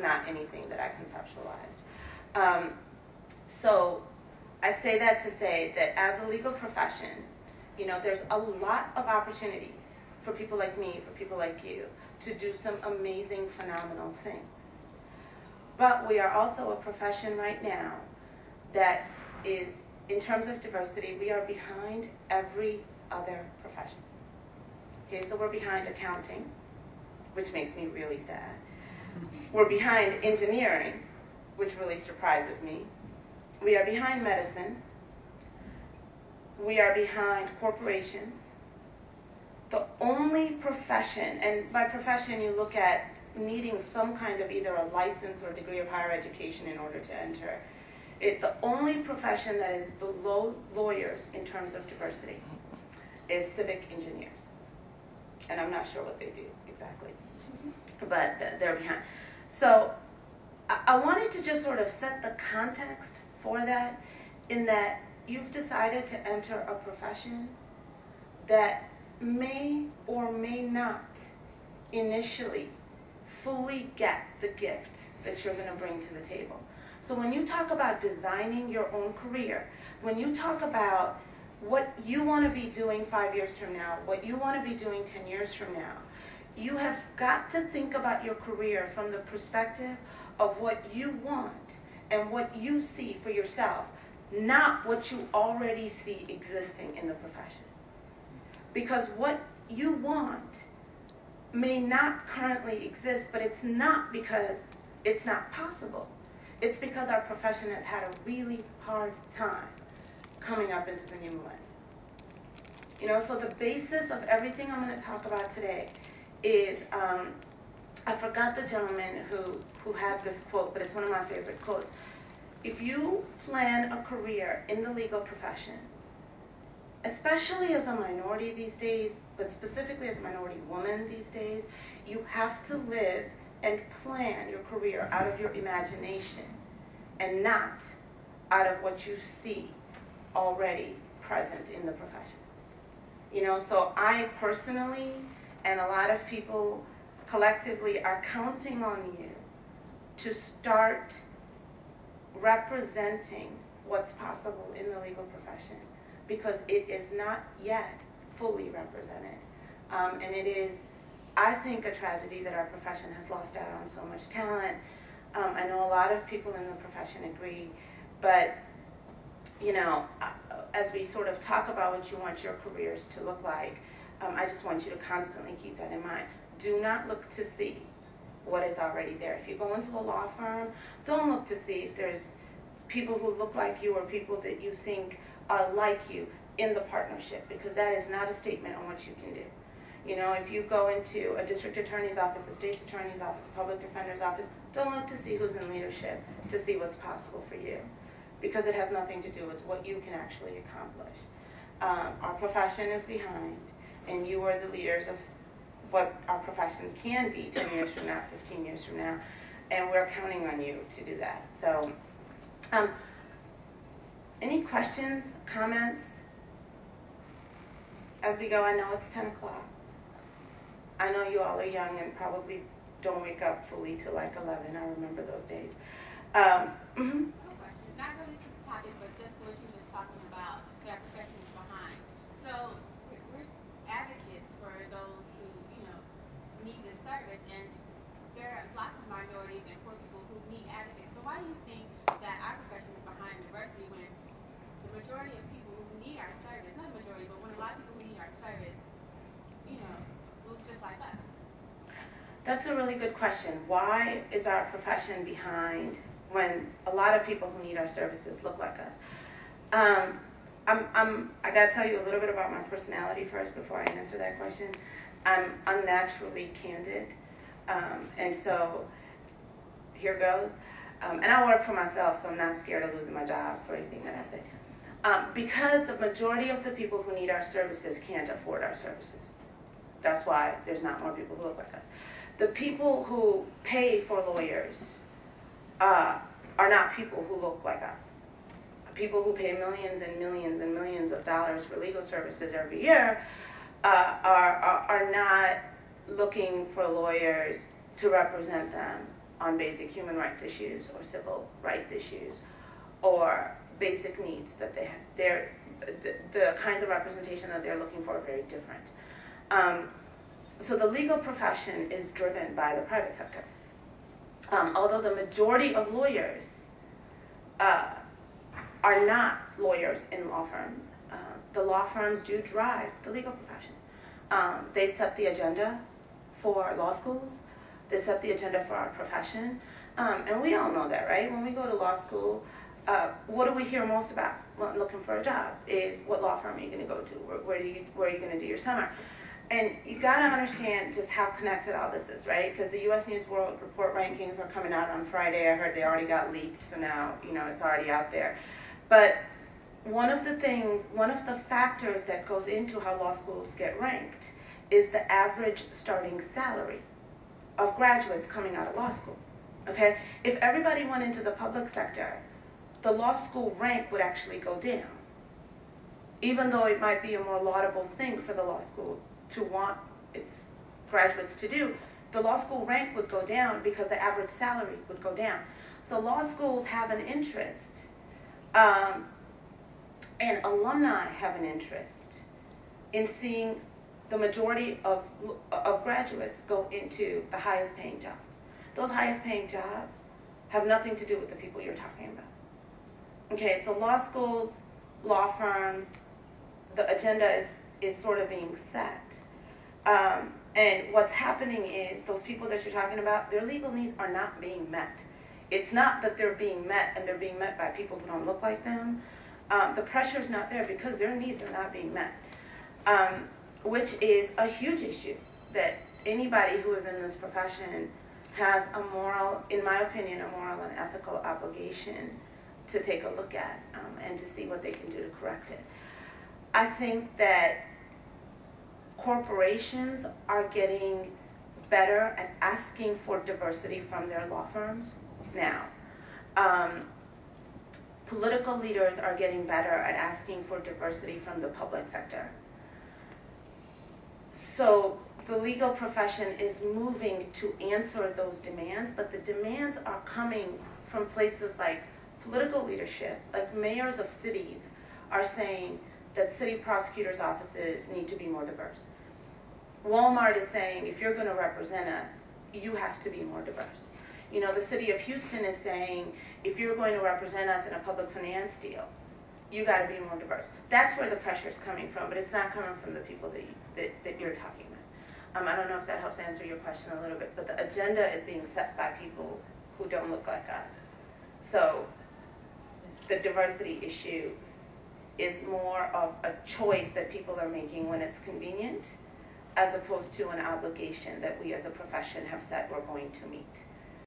not anything that I conceptualized. So I say that to say that as a legal profession, you know, there's a lot of opportunities for people like me, for people like you, to do some amazing, phenomenal things. But we are also a profession right now that is, in terms of diversity, we are behind every other profession. Okay, so we're behind accounting, which makes me really sad. We're behind engineering, which really surprises me. We are behind medicine. We are behind corporations. The only profession, and by profession you look at needing some kind of either a license or degree of higher education in order to enter it, the only profession that is below lawyers in terms of diversity is civic engineers. And I'm not sure what they do exactly, but they're behind. So I wanted to just sort of set the context for that, in that you've decided to enter a profession that may or may not initially fully get the gift that you're going to bring to the table. So when you talk about designing your own career, when you talk about what you want to be doing 5 years from now, what you want to be doing 10 years from now, you have got to think about your career from the perspective of what you want and what you see for yourself, not what you already see existing in the profession. Because what you want may not currently exist, but it's not because it's not possible. It's because our profession has had a really hard time coming up into the new millennium. You know, so the basis of everything I'm going to talk about today is, I forgot the gentleman who had this quote, but it's one of my favorite quotes. If you plan a career in the legal profession, especially as a minority these days, but specifically as a minority woman these days, you have to live and plan your career out of your imagination and not out of what you see already present in the profession. You know, so I personally, and a lot of people collectively, are counting on you to start representing what's possible in the legal profession, because it is not yet fully represented. And it is, I think, a tragedy that our profession has lost out on so much talent. I know a lot of people in the profession agree, but you know, as we sort of talk about what you want your careers to look like, I just want you to constantly keep that in mind. Do not look to see what is already there. If you go into a law firm, don't look to see if there's people who look like you or people that you think are like you in the partnership, because that is not a statement on what you can do. You know, if you go into a district attorney's office, a state's attorney's office, a public defender's office, don't look to see who's in leadership to see what's possible for you, because it has nothing to do with what you can actually accomplish. Our profession is behind, and you are the leaders of what our profession can be 10 years from now, 15 years from now, and we're counting on you to do that. So, any questions, comments? As we go, I know it's 10 o'clock. I know you all are young and probably don't wake up fully till like 11. I remember those days. Not really to the topic, but just what you were just talking about, that profession is behind. So we're advocates for those who, you know, need this service, and there are lots of minorities and poor people who need advocates. So why do you think that our profession is behind diversity when the majority of people who need our service, not the majority, but when a lot of people who need our service, you know, look just like us? That's a really good question. Why is our profession behind when a lot of people who need our services look like us? I gotta tell you a little bit about my personality first before I answer that question. I'm unnaturally candid, and so here goes. And I work for myself, so I'm not scared of losing my job for anything that I say. Because the majority of the people who need our services can't afford our services. That's why there's not more people who look like us. The people who pay for lawyers are not people who look like us. People who pay millions and millions and millions of dollars for legal services every year are not looking for lawyers to represent them on basic human rights issues or civil rights issues or basic needs that they have. The kinds of representation that they're looking for are very different. So the legal profession is driven by the private sector. Although the majority of lawyers are not lawyers in law firms, the law firms do drive the legal profession. They set the agenda for law schools. They set the agenda for our profession. And we all know that, right? When we go to law school, what do we hear most about when looking for a job is, what law firm are you going to go to? Where are you going to do your summer? And you got to understand just how connected all this is, right? Because the U.S. News World Report rankings are coming out on Friday. I heard they already got leaked, so now, you know, it's already out there. But one of the factors that goes into how law schools get ranked is the average starting salary of graduates coming out of law school, okay? If everybody went into the public sector, the law school rank would actually go down, even though it might be a more laudable thing for the law school to want its graduates to do. The law school rank would go down because the average salary would go down. So law schools have an interest, and alumni have an interest in seeing the majority of graduates go into the highest paying jobs. Those highest paying jobs have nothing to do with the people you're talking about. Okay, so law schools, law firms, the agenda is sort of being set. And what's happening is those people that you're talking about, their legal needs are not being met. It's not that they're being met and they're being met by people who don't look like them. The pressure's not there because their needs are not being met, which is a huge issue that anybody who is in this profession has a moral, in my opinion, a moral and ethical obligation to take a look at and to see what they can do to correct it. I think that corporations are getting better at asking for diversity from their law firms now. Political leaders are getting better at asking for diversity from the public sector. So the legal profession is moving to answer those demands, but the demands are coming from places like political leadership, like mayors of cities are saying that city prosecutors' offices need to be more diverse. Walmart is saying, if you're going to represent us, you have to be more diverse. You know, the city of Houston is saying, if you're going to represent us in a public finance deal, you got to be more diverse. That's where the pressure is coming from, but it's not coming from the people that you're talking about. I don't know if that helps answer your question a little bit, but the agenda is being set by people who don't look like us. So the diversity issue is more of a choice that people are making when it's convenient, as opposed to an obligation that we as a profession have said we're going to meet.